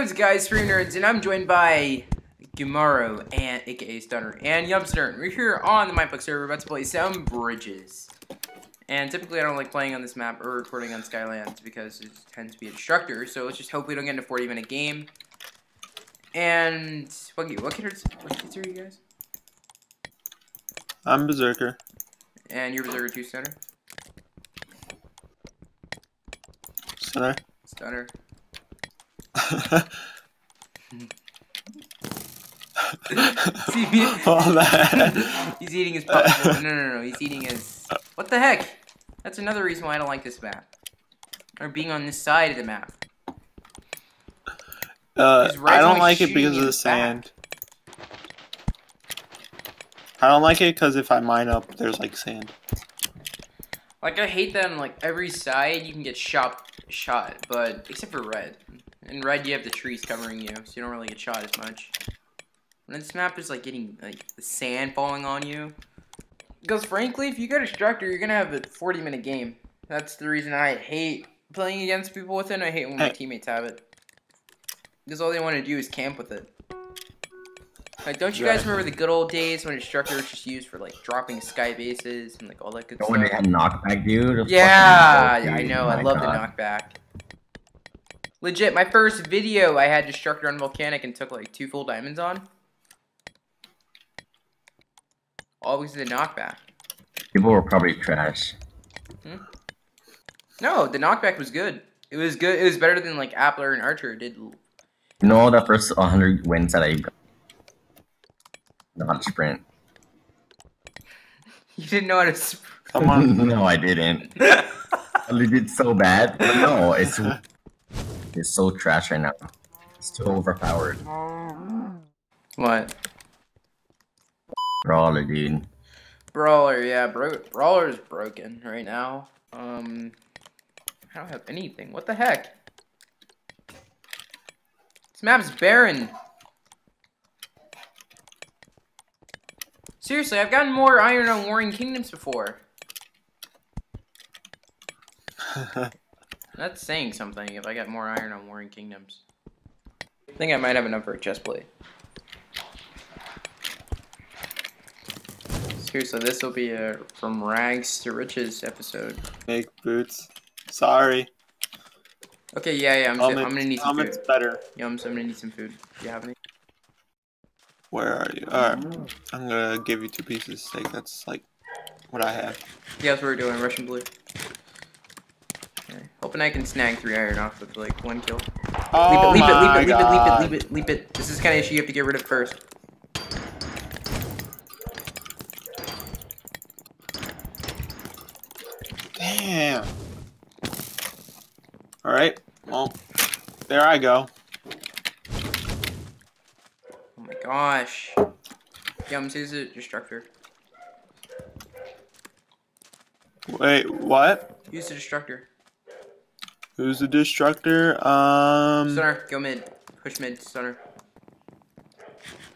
What's guys, Supreme Nerdz, and I'm joined by Gumaro, and aka Stunner, and Yumster. We're here on the Mineplex server, about to play some bridges. And typically I don't like playing on this map or recording on Skylands because it tends to be a destructor, so let's just hope we don't get into a 40-minute game. And, what kids are you guys? I'm Berserker. And you're Berserker too, Stunner? Stunner. See, all that. He's eating his popcorn. No, he's eating his... What the heck? That's another reason why I don't like this map. Or being on this side of the map. I don't like it because of the sand. I don't like it because if I mine up, there's like sand. Like, I hate that on like every side you can get shot, but except for red. In red, you have the trees covering you, so you don't really get shot as much. And this map is like getting like the sand falling on you. Because frankly, if you go to Destructor, you're gonna have a 40-minute game. That's the reason I hate playing against people with it. I hate when my teammates have it. Because all they want to do is camp with it. Like, don't you guys remember the good old days when Destructor was just used for like dropping sky bases and like all that good stuff? When they had knockback, dude. Yeah, I know. I love the knockback. Legit, my first video, I had Destructor on Volcanic and took like 2 full diamonds on. Always the knockback. People were probably trash. Hmm? No, the knockback was good. It was good. It was better than like Appler and Archer did. No, the first 100 wins that I got. Not sprint. You didn't know how to sprint. Come on. No, I didn't. I did so bad. But no, it's... It's so trash right now. It's too overpowered. What? Brawler, dude. Brawler, yeah. Brawler is broken right now. I don't have anything. What the heck? This map's barren. Seriously, I've gotten more iron on Warring Kingdoms before. That's saying something if I got more iron on Warring Kingdoms. I think I might have enough for a chest plate. Seriously, this will be a From Rags to Riches episode. Make boots. Sorry. Okay, yeah, I'm gonna need some food. It's better. Yums, I'm gonna need some food. Do you have any? Where are you? Alright, I'm gonna give you 2 pieces of steak. That's like what I have. Yeah, that's what we're doing, Russian blue. Okay. Hoping I can snag 3 iron off with like 1 kill. Oh leap it. This is the kind of issue you have to get rid of first. Damn. Alright, well, there I go. Oh my gosh. Yums, who's a destructor? Wait, what? Who's the destructor? Who's the destructor? Stunner, go mid. Push mid, Stunner.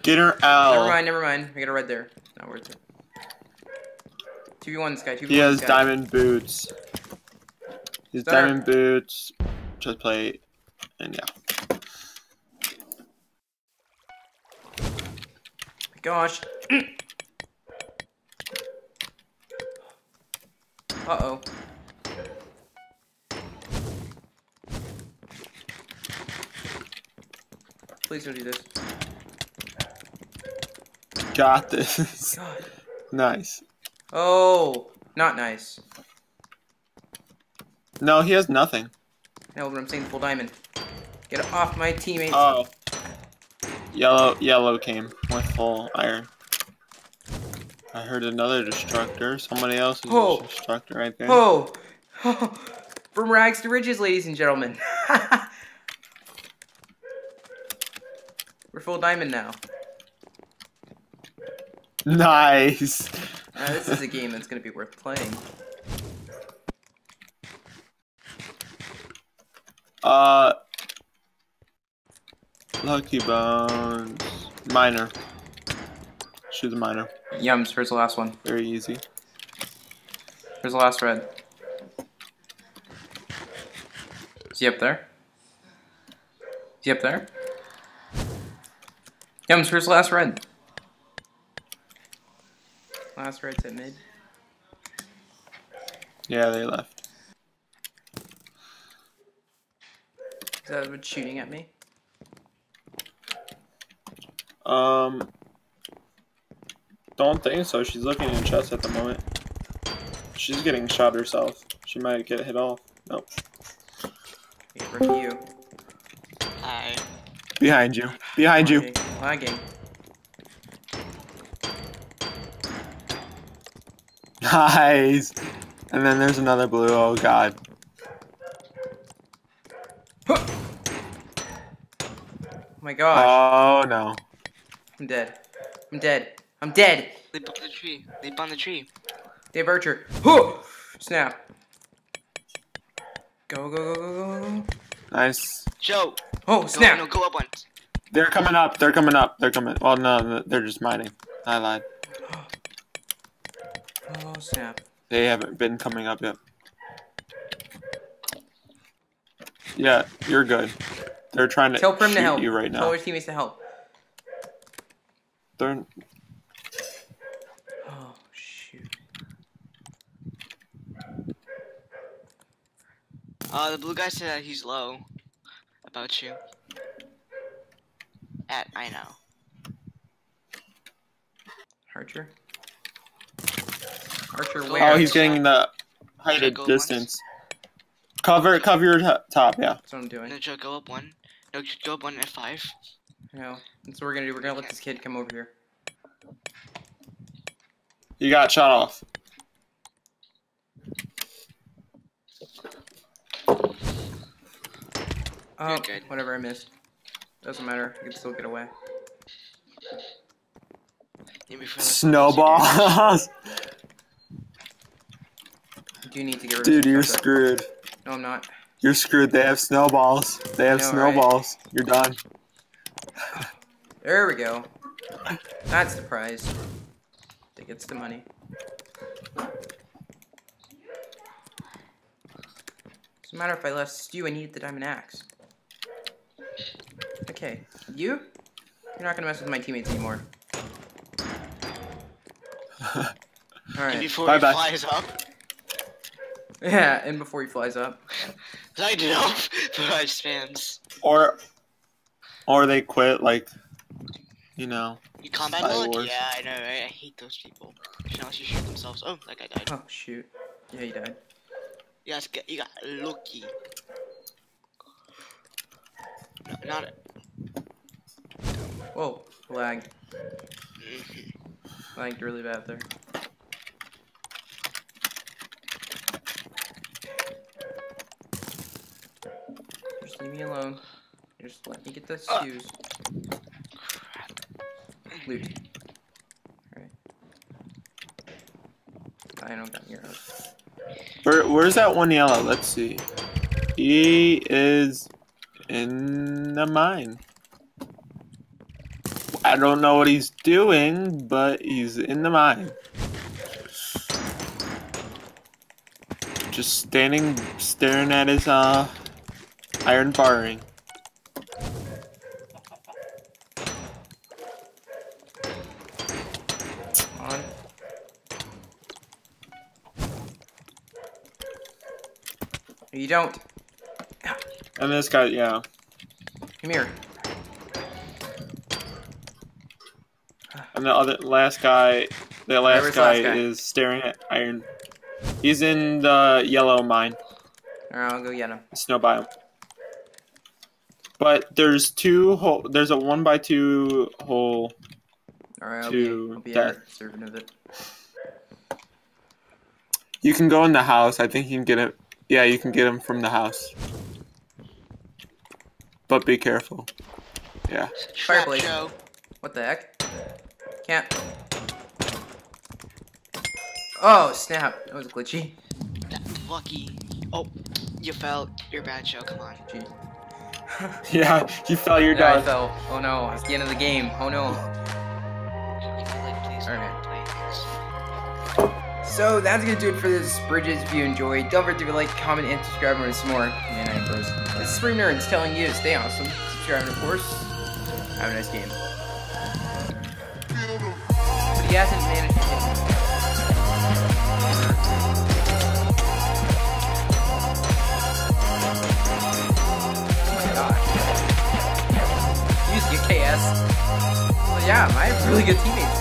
Get her out. Never mind. I got a red there. Not worth it. 2v1 this guy, 2v1 this guy. He has diamond boots. His Stunner. Diamond boots. Just play. And yeah. Gosh. Uh-oh. Please don't do this. Got this. God. Nice. Oh, not nice. No, he has nothing. No, but I'm saying full diamond. Get off my teammate. Oh. Yellow came with full iron. I heard another destructor. Somebody else is a destructor right there. Oh. From rags to riches, ladies and gentlemen. We're full diamond now. Nice. This is a game that's gonna be worth playing. Lucky Bones. Miner. Shoot the miner. Yums, where's the last one? Very easy. Where's the last red? Is he up there? Is he up there? Yumster's last red. Last red's at mid. Yeah, they left. Is that what's shooting at me? Don't think so. She's looking in chest at the moment. She's getting shot herself. She might get hit off. Nope. Over you. Hi. Behind you. Behind you. Lagging. Nice. And then there's another blue. Oh god. Oh my gosh. Oh no. I'm dead. I'm dead. I'm dead. Leap on the tree. Leap on the tree. Dave Archer. Whoo! Snap. Go, go, go, go, go. Nice. Joe. Oh, snap. No, go up one. They're coming up. They're coming up. They're coming. Well, no, they're just mining. I lied. Oh, snap. They haven't been coming up yet. Yeah, you're good. They're trying to help you right now. Tell your teammates to help. They're... Oh, shoot. The blue guy said that he's low about you. At, I know. Archer? Archer, where? Oh, he's getting the heighted distance. Cover your top, yeah. That's what I'm doing. No, Joe, go up one. No, go up one at 5. No, that's what we're gonna do. We're gonna let this kid come over here. You got shot off. Oh, good. Whatever, I missed. Doesn't matter. I can still get away. Snowballs. Do you need to get rid of? Dude, you're screwed. No, I'm not. You're screwed. They have snowballs. They have snowballs. Right? You're done. There we go. That's the prize. That gets the money. Doesn't matter if I left Stew, I needed the diamond axe. Okay, you? You're not gonna mess with my teammates anymore. Alright. Before he flies up. Yeah, and before he flies up. I do know, but I spams. Or they quit, like, you know. You combat mode? Yeah, I know, right? I hate those people. Unless you shoot themselves. Oh, that guy died. Oh, shoot. Yeah, he died. You got lucky. No, not it. Whoa, lagged. Lagged really bad there. Just leave me alone. Just let me get the shoes. Loot. Alright. I don't got heroes. Where's that one yellow? Let's see. He is in the mine. I don't know what he's doing, but he's in the mine. Just standing, staring at his iron bar ring. You don't. And this guy, yeah. Come here. And the other last guy is staring at iron. He's in the yellow mine. Alright, I'll go get him. Snow biome. But there's there's a 1x2 hole. Alright, I'll be a servant of it. You can go in the house. I think you can get it. Yeah, you can get him from the house. But be careful. Yeah. Fireblade. What the heck? Can't. Oh, snap. That was glitchy. That's lucky. Oh, you fell. You're bad, Joe. Come on. Yeah, you fell. You're done. I fell. Oh, no. It's the end of the game. Oh, no. Alright. So that's gonna do it for this Bridges. If you enjoyed, don't forget to like, comment, and subscribe for some more. And I'm Bruce. This is Supreme Nerdz telling you to stay awesome. you're having a force. Have a nice game. But he hasn't managed to hit me. Yeah, I have really good teammates.